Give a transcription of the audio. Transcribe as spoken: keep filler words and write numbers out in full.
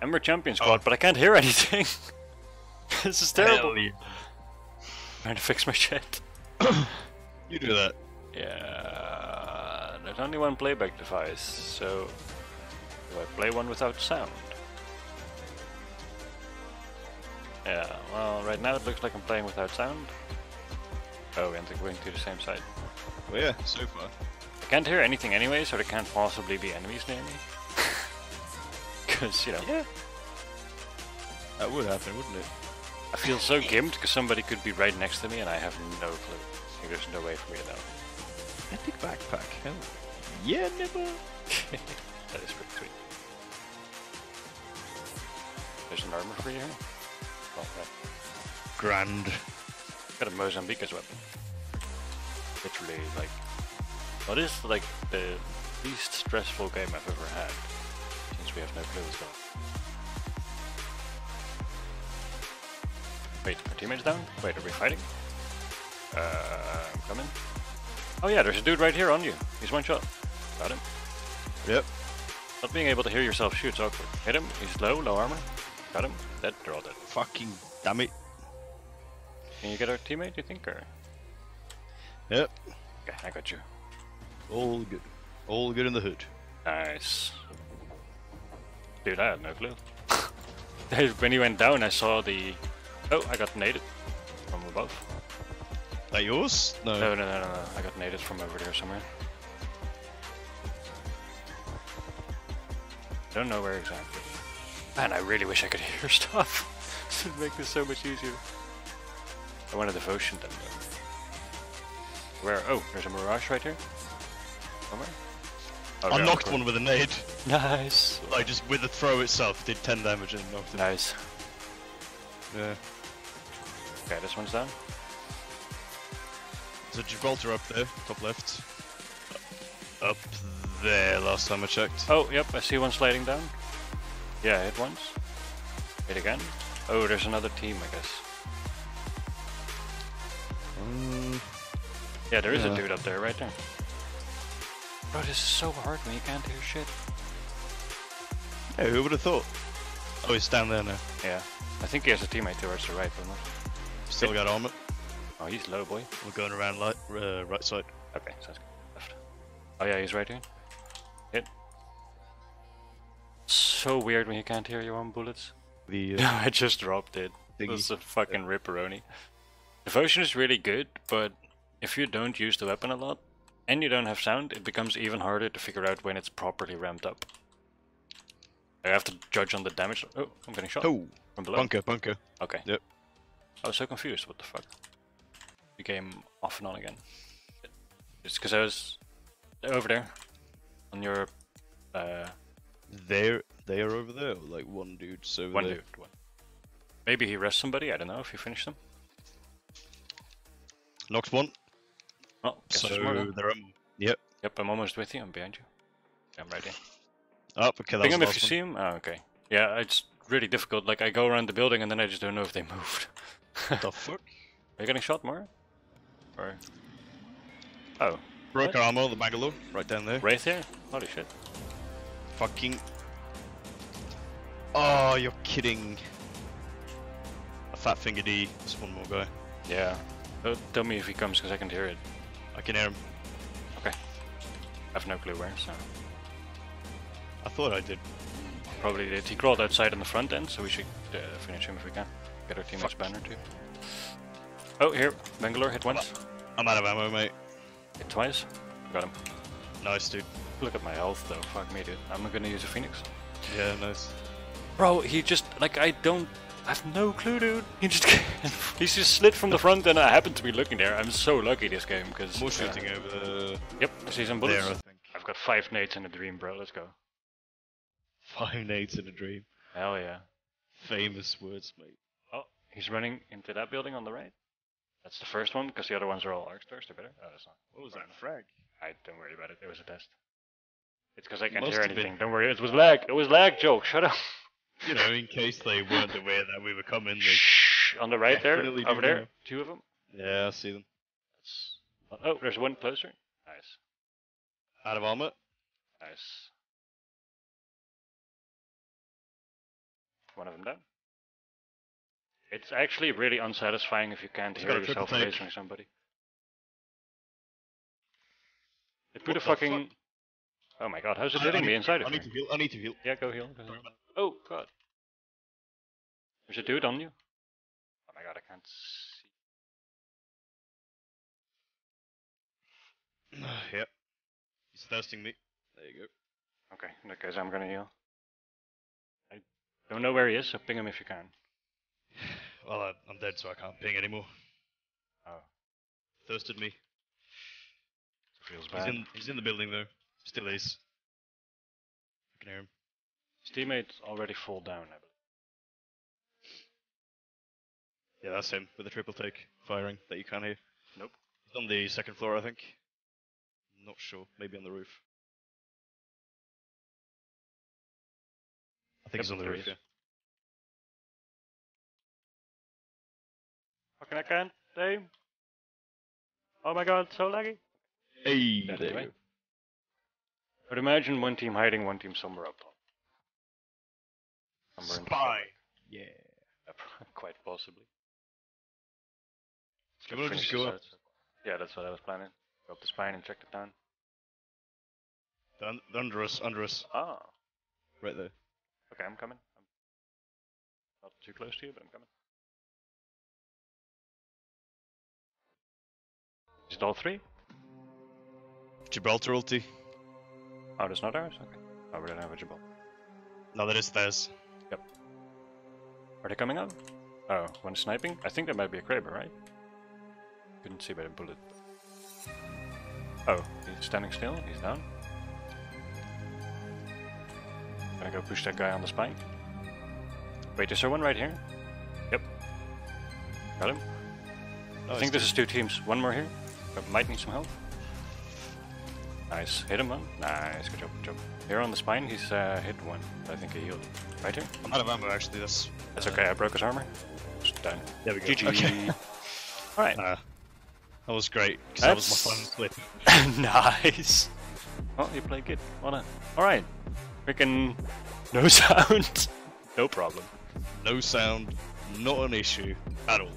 Ember Champion Squad, oh. but I can't hear anything. This is terrible. I'm trying to fix my shit. You do that. Yeah. There's only one playback device, so do I play one without sound? Yeah, well, right now it looks like I'm playing without sound. Oh, and they're going to the same side. Well, yeah, so far. I can't hear anything anyway, so there can't possibly be enemies near me. Because, you know. Yeah. That would happen, wouldn't it? I feel so gimped because somebody could be right next to me and I have no clue. There's no way for me to know. Epic backpack, hell. Yeah, never! That is pretty sweet. There's an armor for you here? Oh, okay. Grand. Got a Mozambique as weapon. Literally, like, what is like the least stressful game I've ever had? Since we have no clue what's going on. Wait, our teammate's down? Wait, are we fighting? Uh, I'm coming. Oh yeah, there's a dude right here on you. He's one shot. Got him. Yep. Not being able to hear yourself shoot's awkward. Hit him. He's low, low armor. Got him. Dead. They're all dead. Fucking damn it. Can you get our teammate, you think, or? Yep. Okay, I got you. All good. All good in the hood. Nice. Dude, I had no clue. When he went down, I saw the... Oh, I got naded from above. That yours? No. No, no, no, no, no. I got naded from over there somewhere. I don't know where exactly. Man, I really wish I could hear stuff. This would make this so much easier. I want a Devotion then, though. Where? Oh, there's a Mirage right here. Somewhere? Oh, I knocked one with a nade. Nice. Like, just with the throw itself, did ten damage and knocked him. Nice. Yeah. Okay, this one's down. There's a Gibraltar up there, top left. Up there, last time I checked. Oh, yep, I see one sliding down. Yeah, hit once. Hit again. Oh, there's another team, I guess. Um, yeah, there is yeah. a dude up there, right there. Bro, this is so hard when you can't hear shit. Hey, who would have thought? Oh, he's down there now. Yeah. I think he has a teammate towards the right, but not. Still got armor. Oh, he's low, boy. We're going around light, uh, right side. Okay, sounds good. Left. Oh yeah, he's right here. Hit. So weird when you can't hear your own bullets. The, uh, I just dropped it. Thingy. That's a fucking yeah. ripperoni. Devotion is really good, but if you don't use the weapon a lot, and you don't have sound, it becomes even harder to figure out when it's properly ramped up. I have to judge on the damage. Oh, I'm getting shot. Oh, from below. Bunker, bunker. Okay. Yep. I was so confused. What the fuck? Became off and on again. It's because I was over there on your. Uh, They're they are over there. Like one dude's over one there. Dude, one dude. Maybe he rests somebody. I don't know if he finished them. Knocked one. Oh, so more, huh? they're um, Yep. Yep, I'm almost with you. I'm behind you. Yeah, I'm right here. Oh, okay, that Ping was him if you one. see him. Oh, okay. Yeah, it's really difficult. Like, I go around the building and then I just don't know if they moved. What the fuck? Are you getting shot more? Or... Oh. Broke our armor, the Bangalore, right down there. Wraith here? Holy shit. Fucking... Oh, you're kidding. A fat finger D. Just one more guy. Yeah. Don't tell me if he comes, because I can hear it. I can hear him. Okay. I have no clue where, so... I thought I did. Probably did. He crawled outside on the front end, so we should uh, finish him if we can. Get our teammate's banner too. Oh, here. Bangalore, hit once. I'm out of ammo, mate. Hit twice. Got him. Nice, dude. Look at my health, though. Fuck me, dude. I'm gonna use a Phoenix. Yeah, nice. Bro, he just... Like, I don't... I have no clue, dude. He just he's just slid from the front, and I happened to be looking there. I'm so lucky this game because more shooting yeah. over the. Yep, I see some bullets. There, I think. I've got five nades in a dream, bro. Let's go. Five nades in a dream. Hell yeah. Famous words, mate. Oh, he's running into that building on the right. That's the first one because the other ones are all arc stars. They're better. Oh, that's not. What was that enough. frag? I don't worry about it. It was a test. It's because I can't Must hear anything. Been. Don't worry. It was lag. It was lag. Joke. Shut up. You know, in case they weren't aware that we were coming. They Shh, on the right there, over there, know. two of them. Yeah, I see them. That's... Oh, there's one closer. Nice. Out of armor. Nice. one of them down. It's actually really unsatisfying if you can't He's hear yourself facing somebody. It put what a fucking... Fuck? Oh my god, how's it I, hitting I me inside of me? I need to heal, I need to heal. Yeah, go heal. Go heal. Oh god. There's a dude on you. Oh my god, I can't see. Yep. He's thirsting me. There you go. Okay, in that case I'm gonna heal. I don't know where he is, so ping him if you can. Well, I, I'm dead, so I can't ping anymore. Oh. Thirsted me. Feels he's bad. In, he's in the building though. Still is. I can hear him. His teammates already fall down, I believe. Yeah, that's him with the triple take firing that you can't hear. Nope. He's on the second floor, I think. Not sure. Maybe on the roof. I think yep, he's on the roof. roof yeah. Fucking I can't aim. Oh my god, so laggy. Hey, there you go. But imagine one team hiding, one team somewhere up top. Somewhere Spy! Yeah. Quite possibly. Can we just go up? Yeah, that's what I was planning. Go up the spine and check the town. They're, they're under us, under us. Ah. Right there. Okay, I'm coming. I'm not too close to you, but I'm coming. Is it all three? Gibraltar ulti. Oh, that's not ours? Okay. Oh, we don't have a Gibraltar. No, that is theirs. Yep. Are they coming up? Oh, one sniping? I think that might be a Kraber, right? Couldn't see by the bullet. Oh, he's standing still. He's down. Gonna go push that guy on the spine. Wait, is there one right here? Yep. Got him. No, I think this is two teams. One more here. But might need some help. Nice, hit him one. Nice, good job, good job. Here on the spine, he's uh, hit one. I think he healed. Right here? I'm out of ammo actually, that's... That's uh, okay, I broke his armor. It's done. There we go. G G. Okay. Alright. Uh, that was great, because that was my fun clip. Nice! Oh, you played good. Well done. Alright. Freaking... No sound. No problem. No sound. Not an issue. At all.